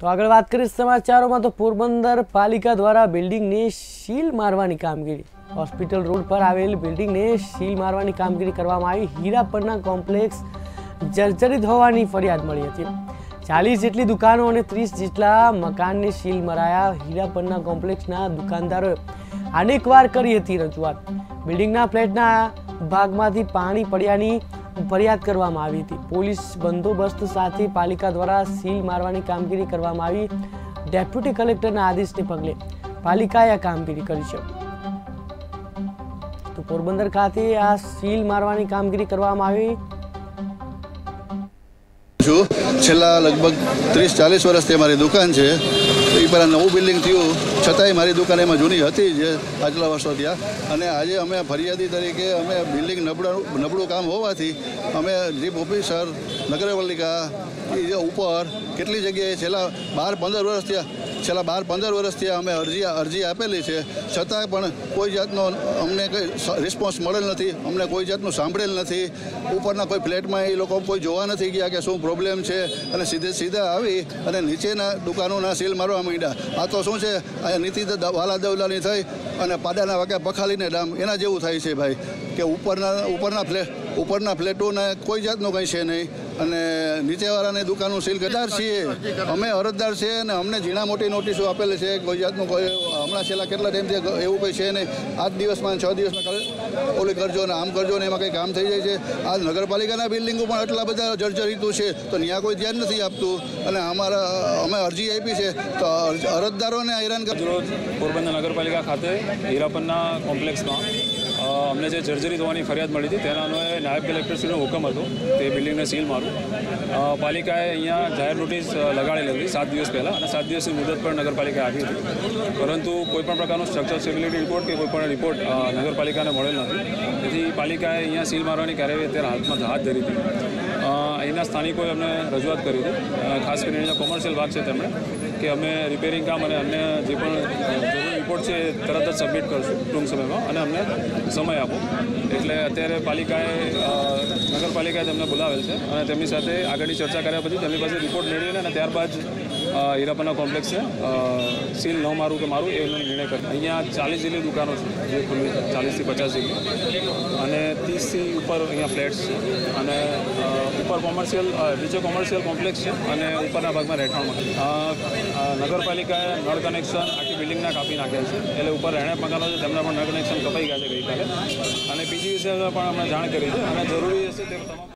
तो आगे बात करें समाचारों में तो पोरबंदर पालिका द्वारा बिल्डिंग ने सील मारवानी कामगीरी। हॉस्पिटल रोड पर आवेल बिल्डिंग ने सील मारवानी कामगीरी करवामां आवी। हीरापरना कॉम्प्लेक्स जर्जरित होवानी फरियाद मळी हती। 40 जेटली दुकानों और 30 जेटला मकान ने सील मराया। हीरापरना कॉम्प्लेक्स दुकानदारों अनेकवार करी हती रजूआत। बिल्डिंग फ्लेटना भागमांथी पाणी पड्यानी फरियाद करवामां आवी हती। पुलिस बंदोबस्त साथे पालिका द्वारा सील मारवानी कामगीरी करवामां आवी। डेप्यूटी कलेक्टरना आदेशने पगले पालिकाए आ कामगीरी करी छे। तो पोरबंदर खाते आ सील मारवानी कामगीरी करवामां आवी। छेल्ला लगभग 30-40 वर्षथी अमारी दुकान छे। ई पर नवुं बिल्डिंग थयुं छतांय मारी दुकान एमां जूनी हती जे आटला वर्षो थया अने आजे अमे फरियादी तरीके अमे बिल्डिंग नबळुं काम होवाथी अमे चीफ ऑफिसर नगरपालिका ए उपर केटली जग्याए छेल्ला 12-15 वर्ष थया अमे अरजी आपेली छे छतांय पण कोई जातनो अमने कोई रिस्पोन्स मळेल नथी। अमने कोई जातनुं सांभळेल नथी। उपरना कोई फ्लेटमां ए लोको कोई जोवा नथी गया के शुं प्रॉब्लम छे अने सीधे सीधा आवी अने नीचेना दुकानोना सील मारवा માંડ્યા। આ તો શું છે, આ નીતિ વાલા દવલાની થઈ અને પાડાના વાકે પખાલીને ડામ એના જેવું થાય છે ભાઈ કે ઉપરના ફ્લેટોને કોઈ જાતનો કંઈ છે નહીં અને નીચેવાળાને દુકાનો સીલ કરતા છીએ। અમે અરજદાર છીએ અને અમને ઝીણા મોટી નોટિસો આપેલી છે કોઈ જાતનું કોઈ હમણાં છેલ્લા કેટલા ટાઈમથી એવું કંઈ છે નહીં। 8 દિવસમાં 6 દિવસમાં ઓલી કરજો ને આમ કરજો ને એમાં કંઈ કામ થઈ જાય છે। આ નગરપાલિકાના બિલ્ડિંગો પણ આટલા બધા જર્જરિત છે તો ત્યાં કોઈ ધ્યાન નથી આપતું અને અમે અરજી આપી છે તો અરજદારોને હેરાન કરતા। રોજ પોરબંદર નગરપાલિકા ખાતે હીરાપરના કોમ્પ્લેક્સમાં हमने जो जर्जरित होने की फरियाद मिली थी तेना अन्वये नायब कलेक्टर श्रीनो हुकम हतो ते बिल्डिंग ने सील मारू। पालिकाए अहींया जाहिर नोटिस लगाड़ेली हती 7 दिवस पहला अने 7 दिवसनी मुदत पर नगरपालिका आपी हती परंतु कोईपण प्रकारनो स्ट्रक्चर रिपोर्ट के कोईपण रिपोर्ट नगरपालिकाने मळेल नथी। तेथी पालिकाए अहींया सील मारवानी कार्यवाही अत्यारे हाथमां हाथ धरी हती। अहींना स्थानिकोए अमने रजूआत करी हती खास करीने कोमर्शियल भाग छे तेमणे के अमे रिपेरिंग काम अने अन्य जे पण रिपोर्ट छे तरत ज सबमिट करशुं टूंक समयमां अने अमने समय आपो। एटले अत्यारे नगरपालिकाए तेमने बोलावेल छे अने तेमनी साथे आगळनी चर्चा कर्या पछी तेमनी पासे रिपोर्ट मेळवीने अने त्यारबाद हीरापरना कॉम्प्लेक्स सील न मारूं के मारूं एनो निर्णय कर। अहींया 40 जेटली दुकानो छे जे कुल 40 થી 50 जेटली अने 30 थी उपर अहींया फ्लेट्स छे अने उपर कोमर्शियल नीचे कोमर्शियल कॉम्प्लेक्स है अने उपरना भागमां રહેઠાણ મળે। नगरपालिकाए नळ कनेक्शन आखी बिल्डिंगना कापी नाख्या छे एटले उपर રહેણાંક મકાનો छे तेमना पण नळ कनेक्शन कपाई गया छे गई काले अने बीजी विषय पण अमने जाण करी छे अने जरूरी हशे ते